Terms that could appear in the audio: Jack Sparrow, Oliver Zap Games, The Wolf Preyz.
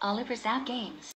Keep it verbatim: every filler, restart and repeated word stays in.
Oliver Zap Games.